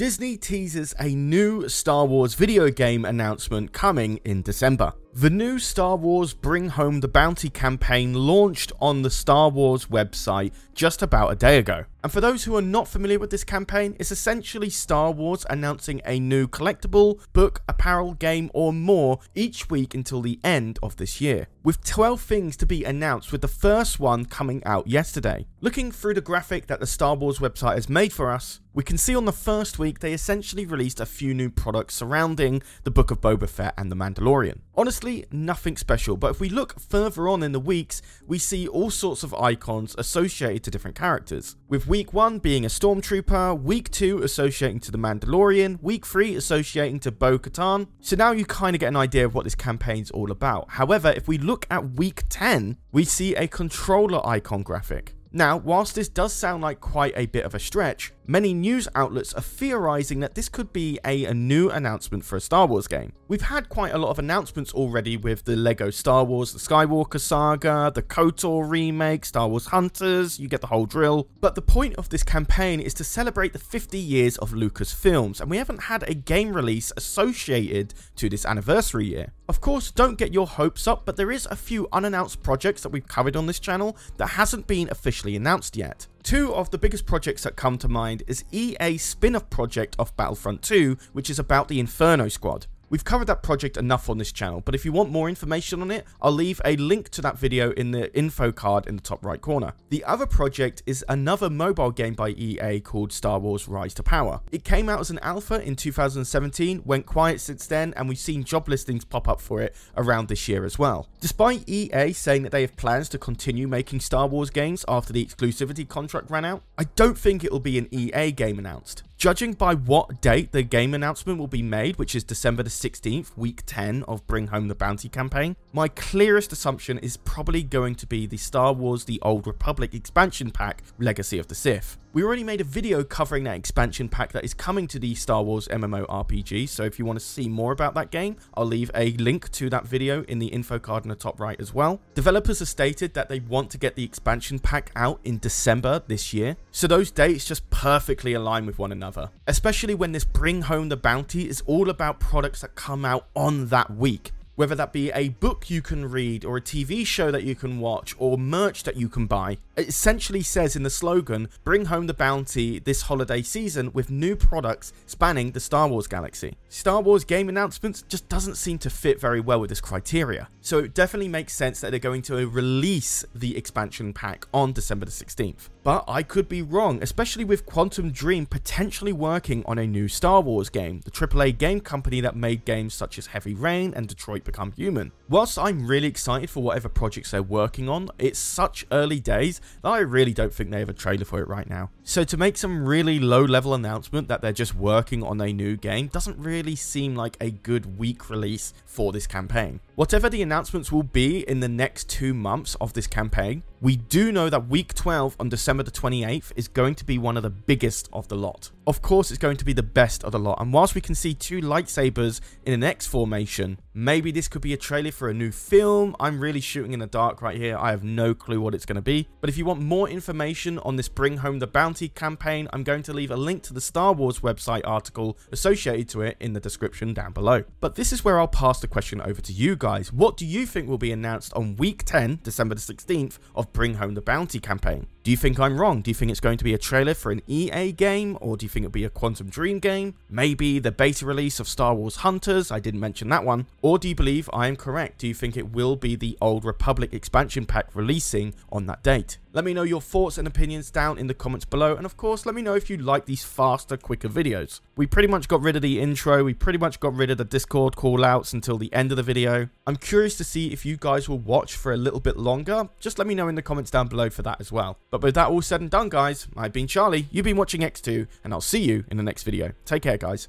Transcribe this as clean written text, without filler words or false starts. Disney teases a new Star Wars video game announcement coming in December. The new Star Wars Bring Home the Bounty campaign launched on the Star Wars website just about a day ago. And for those who are not familiar with this campaign, it's essentially Star Wars announcing a new collectible, book, apparel, game or more each week until the end of this year, with 12 things to be announced, with the first one coming out yesterday. Looking through the graphic that the Star Wars website has made for us, we can see on the first week they essentially released a few new products surrounding the Book of Boba Fett and The Mandalorian. Honestly, nothing special, but if we look further on in the weeks, we see all sorts of icons associated to different characters, with week 1 being a Stormtrooper, week 2 associating to The Mandalorian, week 3 associating to Bo Katan. So now you kind of get an idea of what this campaign's all about. However, if we look at week 10, we see a controller icon graphic. Now, whilst this does sound like quite a bit of a stretch, many news outlets are theorising that this could be a new announcement for a Star Wars game. We've had quite a lot of announcements already with the Lego Star Wars, the Skywalker Saga, the KOTOR remake, Star Wars Hunters, you get the whole drill. But the point of this campaign is to celebrate the 50 years of Lucasfilms, and we haven't had a game release associated to this anniversary year. Of course, don't get your hopes up, but there is a few unannounced projects that we've covered on this channel that hasn't been officially announced yet. Two of the biggest projects that come to mind is EA's spin-off project of Battlefront 2, which is about the Inferno Squad. We've covered that project enough on this channel, but if you want more information on it, I'll leave a link to that video in the info card in the top right corner. The other project is another mobile game by EA called Star Wars Rise to Power. It came out as an alpha in 2017, went quiet since then, and we've seen job listings pop up for it around this year as well. Despite EA saying that they have plans to continue making Star Wars games after the exclusivity contract ran out, I don't think it will be an EA game announced. Judging by what date the game announcement will be made, which is December the 16th, week 10 of Bring Home the Bounty campaign, my clearest assumption is probably going to be the Star Wars the Old Republic expansion pack, Legacy of the Sith. We already made a video covering that expansion pack that is coming to the Star Wars MMORPG, so if you want to see more about that game, I'll leave a link to that video in the info card in the top right as well. Developers have stated that they want to get the expansion pack out in December this year, so those dates just perfectly align with one another, especially when this Bring Home the Bounty is all about products that come out on that week. Whether that be a book you can read, or a TV show that you can watch, or merch that you can buy. It essentially says in the slogan, bring home the bounty this holiday season with new products spanning the Star Wars galaxy. Star Wars game announcements just doesn't seem to fit very well with this criteria. So it definitely makes sense that they're going to release the expansion pack on December the 16th. But I could be wrong, especially with Quantic Dream potentially working on a new Star Wars game, the AAA game company that made games such as Heavy Rain and Detroit Become Human. Whilst I'm really excited for whatever projects they're working on, it's such early days that I really don't think they have a trailer for it right now. So to make some really low-level announcement that they're just working on a new game doesn't really seem like a good week release for this campaign. Whatever the announcements will be in the next 2 months of this campaign, we do know that week 12 on December the 28th is going to be one of the biggest of the lot. Of course, it's going to be the best of the lot, and whilst we can see two lightsabers in an X formation, maybe this could be a trailer for a new film. I'm really shooting in the dark right here. I have no clue what it's going to be, but if you want more information on this Bring Home the Bounty campaign, I'm going to leave a link to the Star Wars website article associated to it in the description down below. But this is where I'll pass the question over to you guys. What do you think will be announced on week 10, December the 16th, of Bring Home the Bounty campaign? Do you think I'm wrong? Do you think it's going to be a trailer for an EA game, or do you think it'll be a Quantic Dream game? Maybe the beta release of Star Wars Hunters, I didn't mention that one. Or do you believe I am correct? Do you think it will be the Old Republic expansion pack releasing on that date? Let me know your thoughts and opinions down in the comments below, and of course let me know if you like these faster, quicker videos. We pretty much got rid of the intro, we pretty much got rid of the Discord callouts until the end of the video. I'm curious to see if you guys will watch for a little bit longer. Just let me know in the comments down below for that as well. But with that all said and done, guys, I've been Charlie, you've been watching X2, and I'll see you in the next video. Take care, guys.